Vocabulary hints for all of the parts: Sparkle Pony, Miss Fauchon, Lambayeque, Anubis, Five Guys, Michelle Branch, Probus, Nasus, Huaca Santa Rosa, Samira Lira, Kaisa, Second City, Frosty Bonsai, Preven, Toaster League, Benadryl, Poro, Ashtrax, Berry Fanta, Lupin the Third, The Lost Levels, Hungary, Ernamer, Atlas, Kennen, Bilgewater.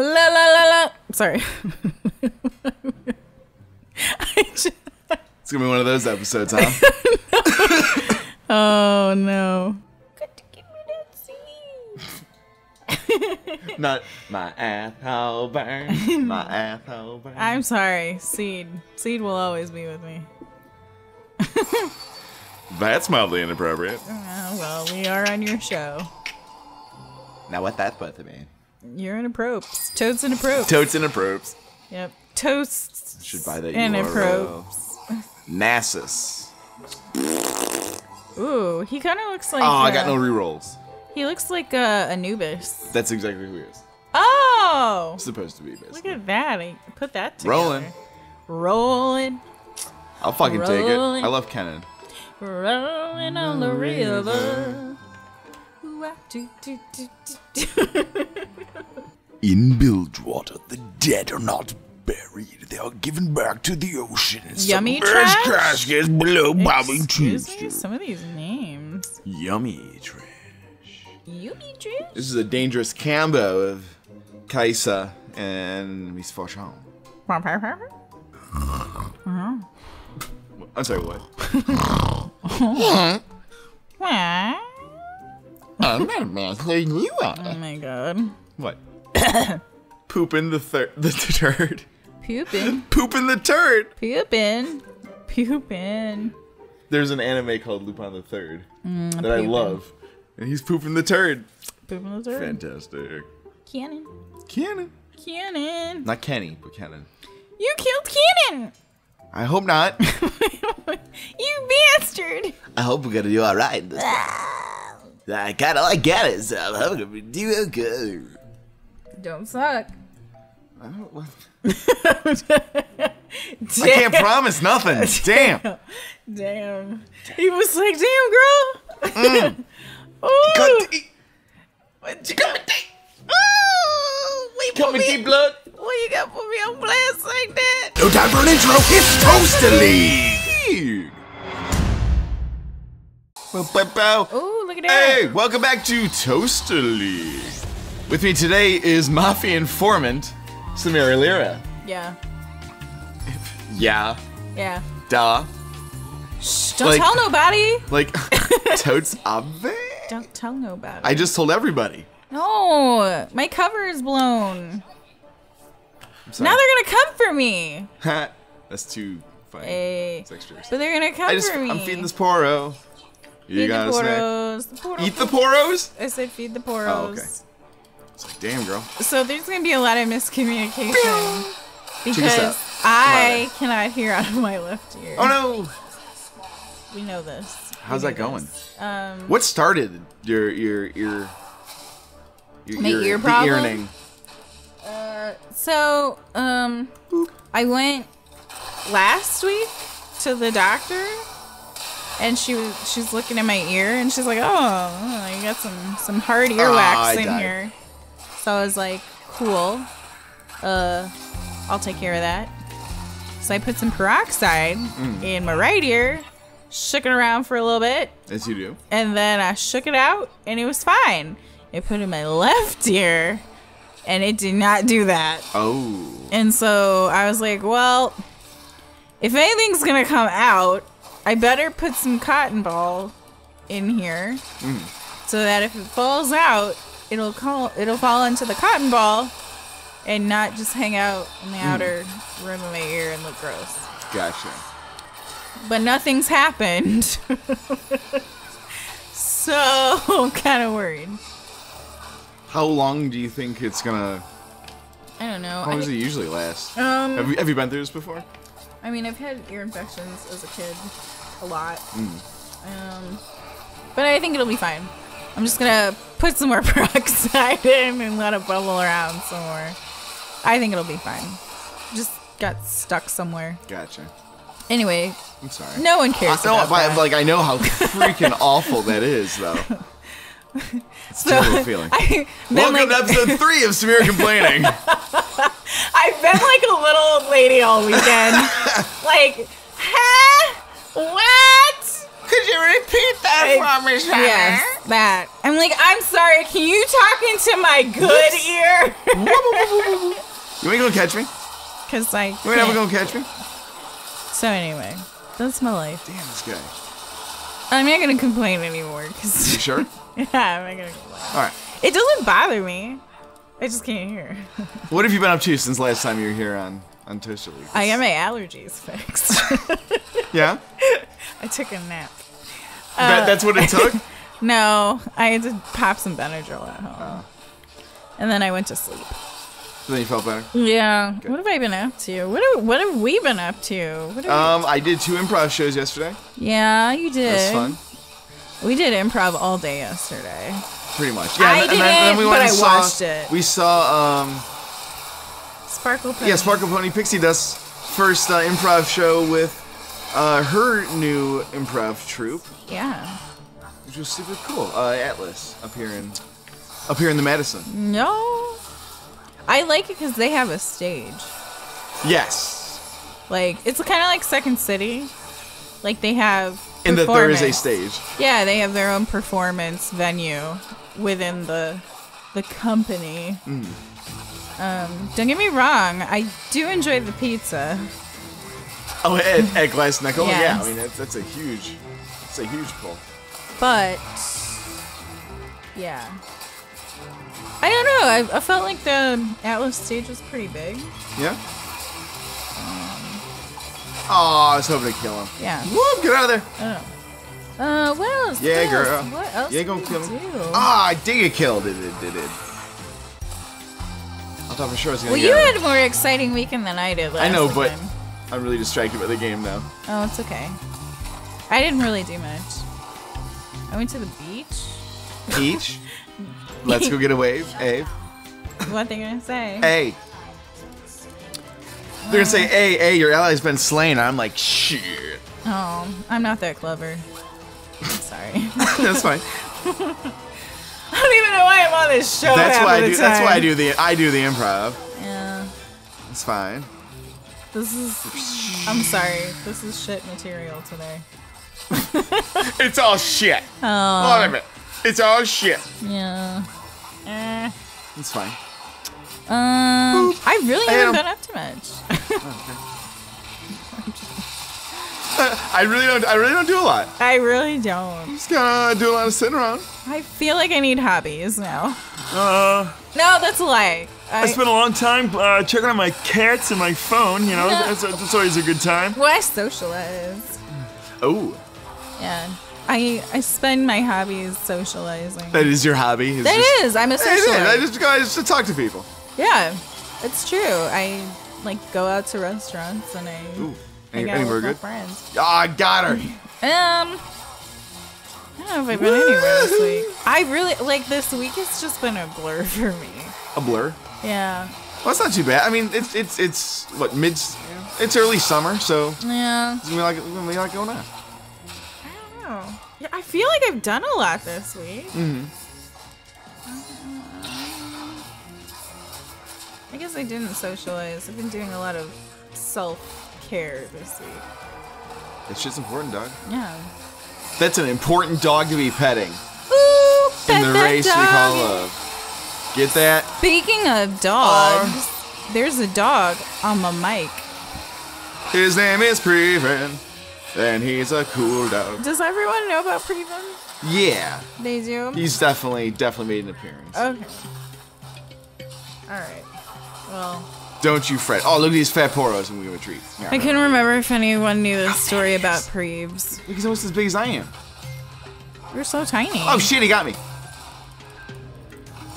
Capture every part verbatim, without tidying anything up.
La la la la. Sorry. I just... It's gonna be one of those episodes, huh? Oh no. Got to give me that seed. Not my asshole burn. My asshole burn. I'm sorry, seed. Seed will always be with me. That's mildly inappropriate. Uh, well, we are on your show. Now what that's supposed to mean? You're in a probes. Toads in a probes. Toads in a probes. Yep. Toasts. I should buy that in a probes. Nasus. Ooh, he kind of looks like. Oh, uh, I got no rerolls. He looks like uh, Anubis. That's exactly who he is. Oh. Supposed to be. Basically. Look at that! I put that together. Rolling. Rolling. I'll fucking Rolling. take it. I love Kennen. Rolling on the river. In Bilgewater, the dead are not buried. They are given back to the ocean. Yummy trash? trash gets below bobbing trees. Some of these names. Yummy trash. Yummy trash? This is a dangerous combo of Kaisa and Miss Fauchon. I'm sorry, what? I'm not a man's thing you are. Oh my god. What? Poopin' the third. The turd. Poopin'. Poopin' the turd. Poopin'. Poopin'. There's an anime called Lupin the Third mm, that poopin'. I love. And he's poopin' the turd. Poopin' the turd. Fantastic. Kennen. Kennen. Kennen. Not Kenny, but Kennen. You killed Kennen! I hope not. You bastard! I hope we're gonna do alright. I got all I got is I'm hungry. We do okay. Don't suck. I don't want. I can't promise nothing. Damn. Damn. Damn. He was like, "Damn, girl." Mm. Oh. Oh, come and keep blood. What you got for me on blast like that? No time for an intro. It's Toaster League. Oh, look at that. Hey, welcome back to Toaster League. With me today is Mafia Informant, Samira Lira. Yeah. Yeah. Yeah. Duh. Shh, don't like, tell nobody. Like, totes abbe? Don't tell nobody. I just told everybody. No, my cover is blown. Now they're going to come for me. That's too funny. Hey. It's extra. But they're going to come I just, for me. I'm feeding this Poro. You Eat got the poros. The poro Eat the poros? I said feed the poros. Oh, okay. It's like, damn, girl. So there's going to be a lot of miscommunication. Pew! Because I cannot hear out of my left ear. Oh, no. We know this. How's that going? This. Um, what started your your ear? Your, my your, ear problem? The earning? Uh, so um, Boop. I went last week to the doctor. And she was, she's looking at my ear, and she's like, "Oh, I got some some hard earwax oh, in died. here." So I was like, "Cool, uh, I'll take care of that." So I put some peroxide mm. in my right ear, shook it around for a little bit. As you do. And then I shook it out, and it was fine. I put it in my left ear, and it did not do that. Oh. And so I was like, "Well, if anything's gonna come out." I better put some cotton ball in here mm. so that if it falls out, it'll call, it'll fall into the cotton ball and not just hang out in the mm. outer rim of my ear and look gross. Gotcha. But nothing's happened. So I'm kind of worried. How long do you think it's gonna... I don't know. How long I... does it usually last? Um, have, you, have you been through this before? I mean, I've had ear infections as a kid. A lot. Mm. Um, but I think it'll be fine. I'm just gonna put some more peroxide in and let it bubble around some more. I think it'll be fine. Just got stuck somewhere. Gotcha. Anyway. I'm sorry. No one cares I know, about that. Like, I know how freaking awful that is, though. It's so, a terrible feeling. I, Welcome like, to episode three of Samira Complaining. I've been like a little old lady all weekend. Like, huh? What? Could you repeat that I, for me, Shana? Yes, that. I'm like, I'm sorry, can you talk into my good Oops. ear? You ain't gonna catch me. Cause like, you ain't never gonna catch me. So anyway, that's my life. Damn this guy. I'm not gonna complain anymore. Cause you sure? Yeah, I'm not gonna complain. All right. It doesn't bother me. I just can't hear. What have you been up to since last time you were here on on Toaster League? I got my allergies fixed. Yeah. I took a nap. That, uh, that's what it took? No, I had to pop some Benadryl at home. Oh. And then I went to sleep. So then you felt better? Yeah. Good. What have I been up to? What have, what have we been up to? What um, I did two improv shows yesterday. Yeah, you did. That's fun. We did improv all day yesterday. Pretty much. Yeah, I and, didn't, and then we went but and I saw, watched it. We saw... Um, Sparkle Pony. Yeah, Sparkle Pony Pixie Dust's first uh, improv show with... Uh, her new improv troupe. Yeah. Which was super cool. Uh, Atlas up here in, up here in the Madison. No, I like it because they have a stage. Yes. Like it's kind of like Second City. Like they have. And that there is a stage. Yeah, they have their own performance venue within the, the company. Mm. Um, don't get me wrong, I do enjoy the pizza. Oh, at, at Glass Knuckle? Yes. Yeah, I mean, that's, that's a huge, it's a huge pull. But, yeah. I don't know, I, I felt like the Atlas stage was pretty big. Yeah? Um, oh, I was hoping to kill him. Yeah. Whoop, get out of there! I don't know. Uh, what else? Yeah, what girl. Else? What else yeah, gonna kill him. Ah, oh, I did get killed. It did, did, did. I thought for sure I was gonna well, get Well, you had a more exciting weekend than I did last I know, but... Time. I'm really distracted by the game now. Oh, it's okay. I didn't really do much. I went to the beach. Beach? Let's go get a wave, Ave. What they gonna say? Hey. They're gonna say, hey, hey, your ally's been slain. I'm like, shit. Oh, I'm not that clever. I'm sorry. That's fine. I don't even know why I'm on this show. That's why I do. That's why I do the. I do the improv. Yeah. It's fine. This is, I'm sorry, this is shit material today. It's all shit. Oh. All of it. It's all shit. Yeah. Eh. It's fine. Um, Boop. I really I haven't been up to much. Oh, okay. uh, I really don't, I really don't do a lot. I really don't. I'm just gonna do a lot of sitting around. I feel like I need hobbies now. Uh. No, that's a lie. I, I spent a long time uh, checking on my cats and my phone, you know, no. that's, that's always a good time. Well, I socialize. Oh. Yeah. I I spend my hobbies socializing. That is your hobby? It's that just, is. I'm a socialite. I just go I just talk to people. Yeah. It's true. I, like, go out to restaurants and I, Ooh. I got anywhere good? friends. Oh, I got her. um, I don't know if I've been anywhere this week. I really, like, this week has just been a blur for me. A blur? Yeah. Well, it's not too bad. I mean, it's it's it's what mid, yeah. It's early summer, so yeah, it's gonna be like it's gonna be like going on. I don't know. Yeah, I feel like I've done a lot this week. Mm-hmm. I guess I didn't socialize. I've been doing a lot of self-care this week. That shit's important, dog. Yeah. That's an important dog to be petting. Ooh, pet in the that race dog. we call love. Get that? Speaking of dogs, uh, there's a dog on my mic. His name is Preven, and he's a cool dog. Does everyone know about Preven? Yeah. They do? He's definitely, definitely made an appearance. Okay. Alright. Well. Don't you fret. Oh, look at these fat poros and we give a treat. Yeah, I couldn't remember if anyone knew the story about Preves. Look, he's almost as big as I am. You're so tiny. Oh shit, he got me.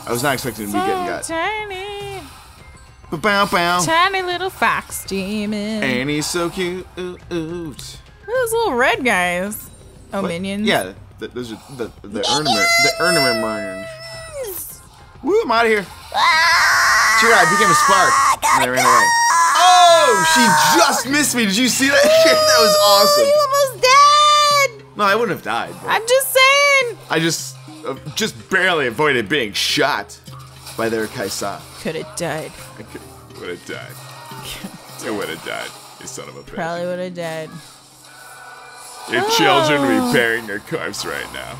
I was not expecting him to be getting got. Tiny. Ba-bow, bow. Tiny little fox demon. And he's so cute. Ooh, ooh. Look at those little red guys. Oh, what? Minions. Yeah, the, those are the the Ernamer the Ernamer minions. Woo! I'm out of here. Ah, Cheer out! I became a spark. And I ran go. away. Oh! She just missed me. Did you see that? That was awesome. You almost died. No, I wouldn't have died. I'm just saying. I just. Uh, just barely avoided being shot by their Kaisa. Could have died. I could, would have died. I would have died. You son of a bitch. Probably would have died. Your oh. children repairing their cars right now.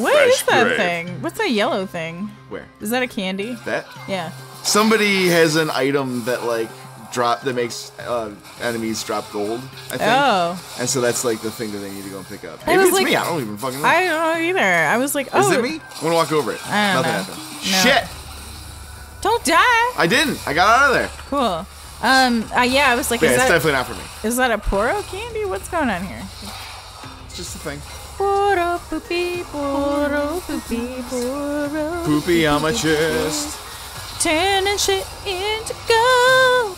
What is that grave. thing? What's that yellow thing? Where? Is that a candy? That? Yeah. Somebody has an item that like drop that makes uh, enemies drop gold, I think. Oh. And so that's like the thing that they need to go and pick up. Maybe it's like, me. I don't even fucking know. I don't know either. I was like, oh. Is it me? I'm gonna walk over it. I don't Nothing know. happened. No. Shit. Don't die. I didn't. I got out of there. Cool. Um. Uh, yeah. I was like, yeah, is it's that, definitely not for me. Is that a Poro candy? What's going on here? It's just a thing. Poro poopy, Poro poopy, Poro poopy on my chest. Turning shit into gold.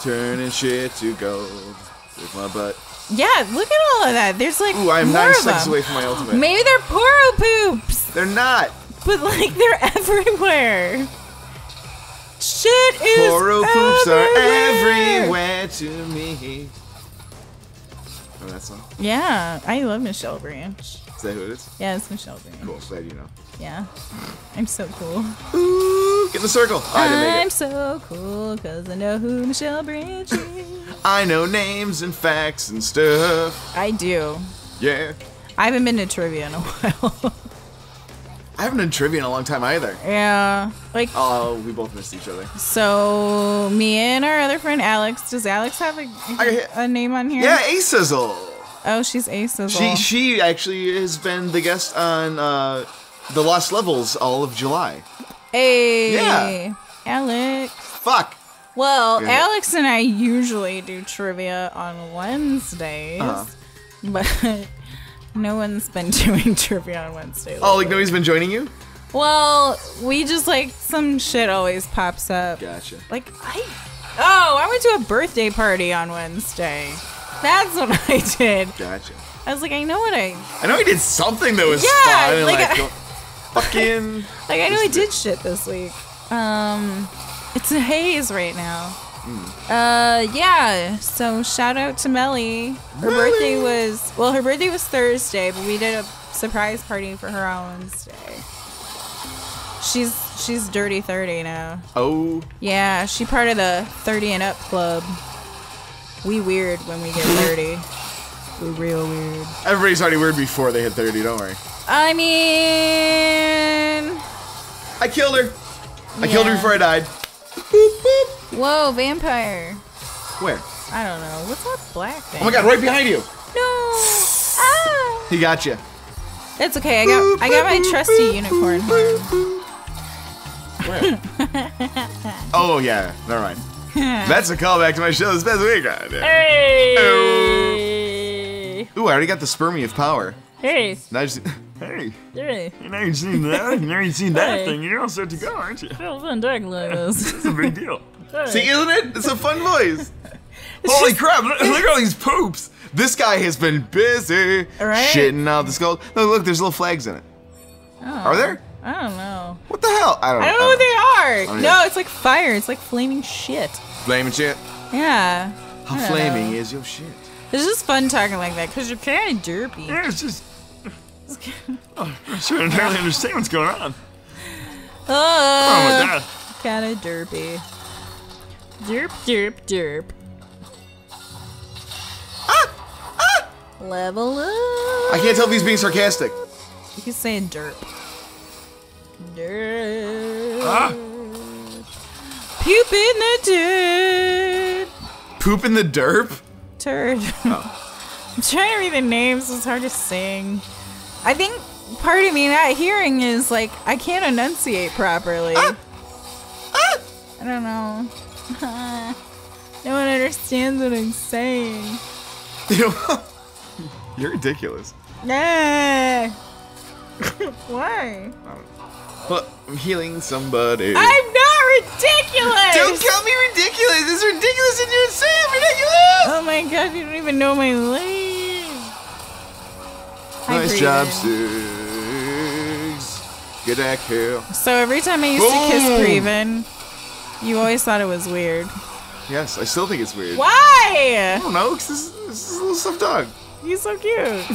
Turning shit to gold with my butt. Yeah, look at all of that. There's like Ooh, I am nine seconds away from my ultimate. Maybe they're Poro poops. They're not. But like they're everywhere. Shit is Poro poops are everywhere to me. Remember that song? Yeah, I love Michelle Branch. Is that who it is? Yeah, it's Michelle Branch. Cool, glad you know. Yeah, I'm so cool. Ooh, get in the circle. Oh, I'm so cool because I know who Michelle Branch is. I know names and facts and stuff. I do. Yeah. I haven't been to trivia in a while. I haven't done trivia in a long time either. Yeah, like. Oh, we both missed each other. So me and our other friend Alex. Does Alex have a I, a name on here? Yeah, A-Sizzle. Oh, she's A-Sizzle. She she actually has been the guest on uh, The Lost Levels all of July. Hey. Yeah. Alex. Fuck. Well, yeah. Alex and I usually do trivia on Wednesdays, uh-huh. but. No one's been doing trivia on Wednesday lately. Oh, like nobody's been joining you? Well, we just like some shit always pops up. Gotcha. Like I, oh, I went to a birthday party on Wednesday. That's what I did. Gotcha. I was like, I know what I. I know I did something that was yeah, fun. Like, like I, fucking. Like I know I did shit this week. Um, it's a haze right now. Uh, yeah, so shout out to Melly. Her Melly. birthday was, well, her birthday was Thursday, but we did a surprise party for her on Wednesday. She's, she's Dirty thirty now. Oh. Yeah, she part of the thirty and up club. We weird when we get thirty. We're real weird. Everybody's already weird before they hit thirty, don't worry. I mean... I killed her. I yeah. killed her before I died. Boop, boop. Whoa, vampire. Where? I don't know. What's that black thing? Oh my god, right behind you! No! Ah! He got you. That's okay. I got I got my trusty unicorn horn. Where? Oh yeah, never mind. That's a callback to my show this past week. Hey! Hey! Ooh, I already got the spermie of power. Hey! Now I just Hey. Hey. You know you've seen that. You know you've seen that hey. thing. You're all set to go, aren't you? Phil Van Dyke like this. It's a big deal. Hey. See, isn't it? It's a fun voice. Holy just, crap! Look, look at all these poops. This guy has been busy right? shitting out the skull. Look, look, there's little flags in it. Oh, are there? I don't know. What the hell? I don't. I don't know I don't what know. they are. No, know. It's like fire. It's like flaming shit. Flaming shit. Yeah. How flaming know. is your shit? It's just fun talking like that because you're kind of derpy. Yeah, it's just. Oh, I'm sure I don't really understand what's going on. Uh, oh my god. Kinda derpy. Derp, derp, derp. Ah! Ah! Level up. I can't tell if he's being sarcastic. You can say derp. Derp. Ah. Poop in the dirt. Poop in the derp? Turd. Oh. I'm trying to read the names, it's hard to sing. I think part of me not hearing is like I can't enunciate properly. Ah! Ah! I don't know. No one understands what I'm saying. You're ridiculous. Nah. Why? Well, I'm healing somebody. I'm not ridiculous. Don't call me ridiculous. It's ridiculous and you're saying I'm ridiculous. Oh my god, you don't even know my name. Nice job, Six. Get that kill. So every time I used Boom. to kiss Preven, you always thought it was weird. Yes, I still think it's weird. Why? I don't know, because this, this is a little stuffed dog. He's so cute. Like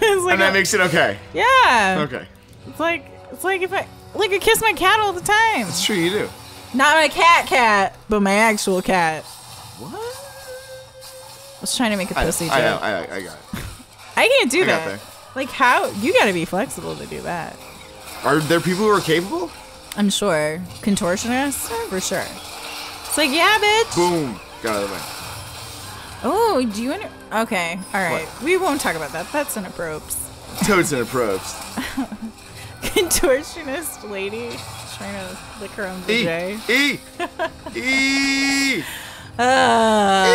and that a, makes it okay. Yeah. Okay. It's like it's like if I like I kiss my cat all the time. It's true, you do. Not my cat cat, but my actual cat. What? was trying to make a pussy I, joke. I, I, I got it. I can't do I that. Got that. Like how? You got to be flexible to do that. Are there people who are capable? I'm sure. Contortionists? For sure. It's like, yeah, bitch. Boom. Got out of the way. Oh, do you want to? Okay. All right. What? We won't talk about that. That's inappropriate. Toad's inappropriate. Contortionist lady. Trying to lick her own vajay. E. E. E. Uh, e.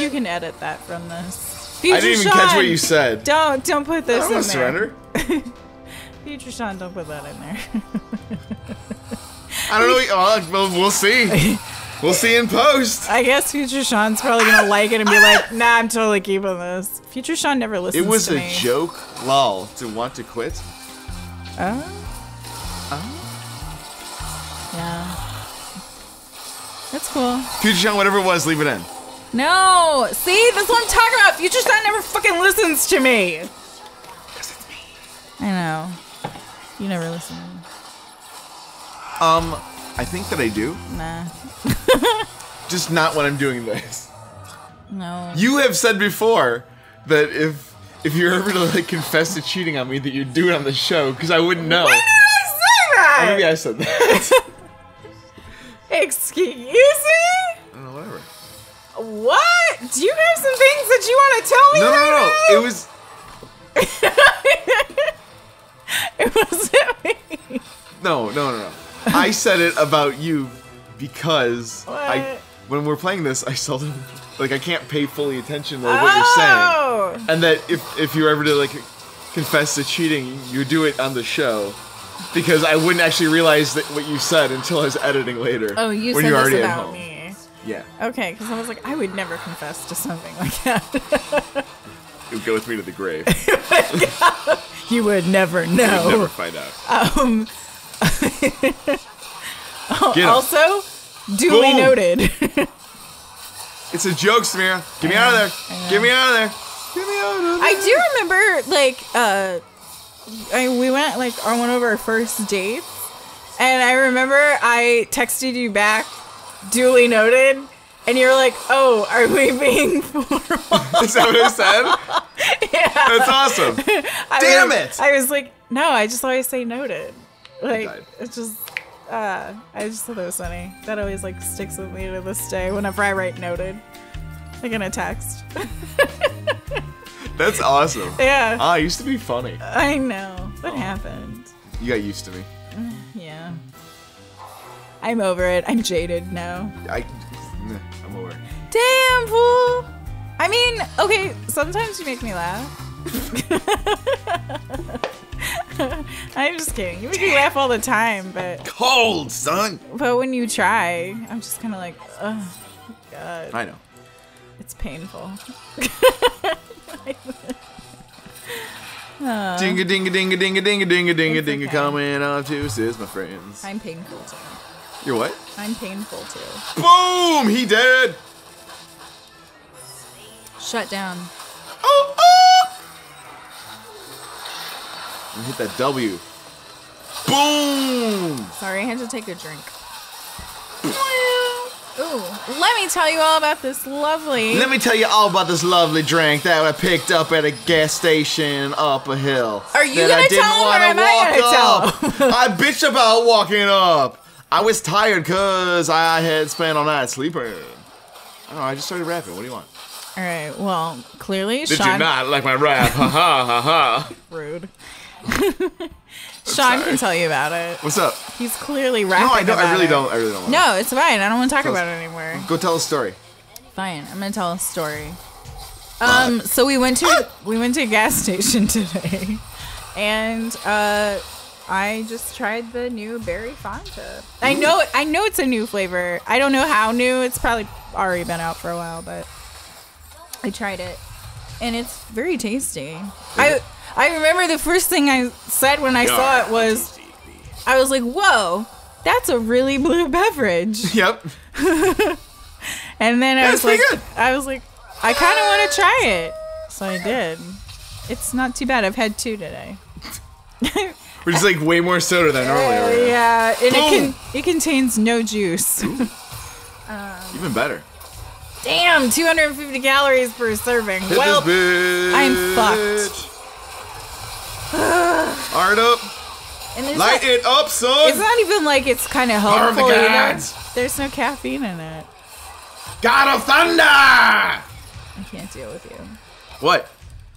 You can edit that from this. Future I didn't even Sean, catch what you said. Don't. Don't put this I don't in there. I surrender. Future Sean, don't put that in there. I don't know. What, oh, well, we'll see. We'll see in post. I guess Future Sean's probably gonna like it and be like, "Nah, I'm totally keeping this." Future Sean never listens to me. It was a me. joke, lol. To want to quit. Oh. Uh, oh. Uh, yeah. That's cool. Future Sean, whatever it was, leave it in. No. See, that's what I'm talking about. Future Sean never fucking listens to me. Because it's me. I know. You never listen to me. Um, I think that I do. Nah. Just not when I'm doing this. No. You have said before that if if you're ever to like confess to cheating on me, that you'd do it on the show because I wouldn't know. When did I say that? Or maybe I said that. Excuse me? I don't know. Whatever. What? Do you have some things that you want to tell me? No, right no, no. Now? It was. It wasn't me. No, no, no, no. I said it about you because what? I, when we're playing this, I seldom, like, I can't pay fully attention to like, what oh. you're saying. And that if, if you ever to, like, confess to cheating, you do it on the show because I wouldn't actually realize that what you said until I was editing later. Oh, you when said you're this already about at home. me. Yeah. Okay, because I was like, I would never confess to something like that. It would go with me to the grave. You would never know. You would never find out. Um... Also, duly Boom. noted. It's a joke, Samira. Get me out of there. Get me out of there. Get me out of there. I do remember, like, uh, I, we went like on one of our first dates, and I remember I texted you back, duly noted, and you were like, "Oh, are we being formal?" Is that what I said? Yeah. That's awesome. Damn was, it! I was like, "No, I just always say noted." Like, it's just, uh, I just thought that was funny. That always, like, sticks with me to this day whenever I write noted, like in a text. That's awesome. Yeah. Ah, I used to be funny. I know. What oh. happened? You got used to me. Yeah. I'm over it. I'm jaded now. I, I'm over it. Damn, fool. I mean, okay, sometimes you make me laugh. I'm just kidding. You make me laugh all the time, but cold, son. But when you try, I'm just kind of like, oh, God. I know. It's painful. Oh. Dinga, dinga, dinga, dinga, dinga, dinga, dinga, dinga, okay. Coming off juices, my friends. I'm painful too. You're what? I'm painful too. Boom! He dead. Shut down. Oh, oh! And hit that W. Boom! Sorry, I had to take a drink. Ooh, let me tell you all about this lovely... Let me tell you all about this lovely drink that I picked up at a gas station up a hill. Are you gonna tell them or am I gonna tell them? I bitched about walking up. I was tired because I had spent all night sleeping. Oh, I just started rapping. What do you want? All right, well, clearly Did Sean... Did you not like my rap? Ha ha ha ha. Rude. Sean can tell you about it. What's up? He's clearly rapping. No, I don't. I really it. don't. I really don't. Want no, to. It's fine. I don't want to talk tell about us. it anymore. Go tell a story. Fine, I'm gonna tell a story. Um, uh, so we went to uh, we went to a gas station today, and uh, I just tried the new Berry Fanta. Ooh. I know, I know it's a new flavor. I don't know how new. It's probably already been out for a while, but I tried it, and it's very tasty. Is I. It? I remember the first thing I said when I yeah. saw it was, I was like, whoa, that's a really blue beverage. Yep. And then I was, like, I was like, I kind of want to try it. So I did. It's not too bad. I've had two today. Which is like way more soda than normally. Uh, yeah. And it, can, it contains no juice. um, Even better. Damn, two hundred fifty calories per serving. Hit well, this bitch. I'm fucked. Art up. And Light a, it up, son. It's not even like it's kind of helpful. The There's no caffeine in it. God of Thunder! I can't deal with you. What?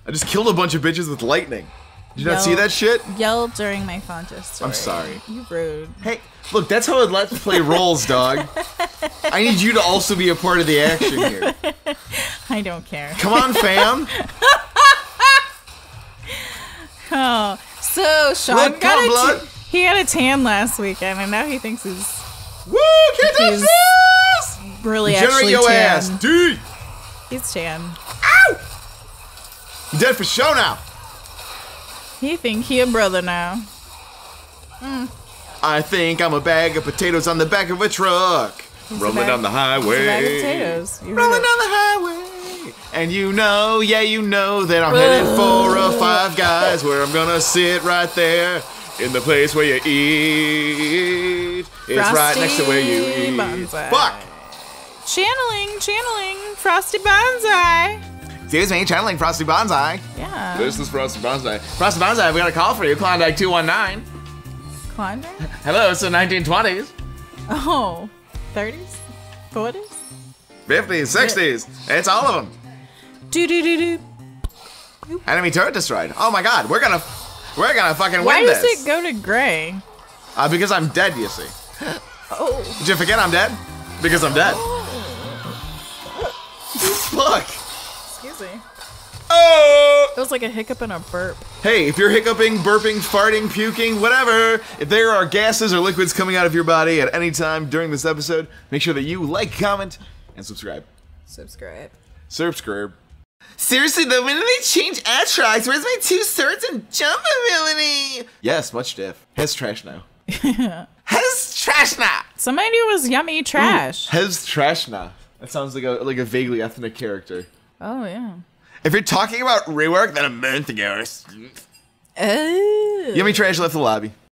I just killed a bunch of bitches with lightning. Did you yell, not see that shit? Yell during my Fanta story. I'm sorry. You rude. Hey, look, that's how a Let's Play rolls, dog. I need you to also be a part of the action here. I don't care. Come on, fam. Oh, so Sean blood, got a blood. He got a tan last weekend, and now he thinks he's woo. He's really actually your tan. Ass, dude. He's tan. Ow! You're dead for show now. He think he a brother now. Mm. I think I'm a bag of potatoes on the back of a truck. It's rolling a bag, down the highway. It's a bag of potatoes. Rolling down the highway. And you know, yeah, you know that I'm headed for a Five Guys where I'm gonna sit right there in the place where you eat. It's Frosty right next to where you eat. Bonsai. Fuck! Channeling, channeling, Frosty Bonsai. Excuse me, channeling Frosty Bonsai. Yeah. This is Frosty Bonsai. Frosty Bonsai, we got a call for you. Klondike two one nine. Klondike? Hello, it's the nineteen twenties. Oh, thirties? forties? fifties, sixties. It's all of them. Do do do do. Enemy turret destroyed. Oh my God, we're gonna, we're gonna fucking Why win this. Why does it go to gray? Uh, because I'm dead, you see. Oh. Did you forget I'm dead? Because I'm dead. Fuck. Oh! That was like a hiccup and a burp. Hey, if you're hiccuping, burping, farting, puking, whatever, if there are gases or liquids coming out of your body at any time during this episode, make sure that you like, comment, and subscribe. Subscribe. Subscribe. Seriously though, when did they change Ashtrax? Where's my two swords and jump ability? Yes, much diff. Has trash now. Has trash now. Somebody was yummy trash. Ooh, has trash now. That sounds like a like a vaguely ethnic character. Oh yeah. If you're talking about rework, then a month ago. Oh. Yummy trash left the lobby.